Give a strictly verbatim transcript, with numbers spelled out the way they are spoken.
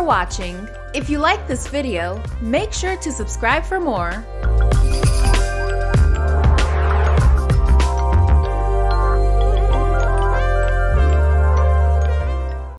for watching. If you like this video, make sure to subscribe for more.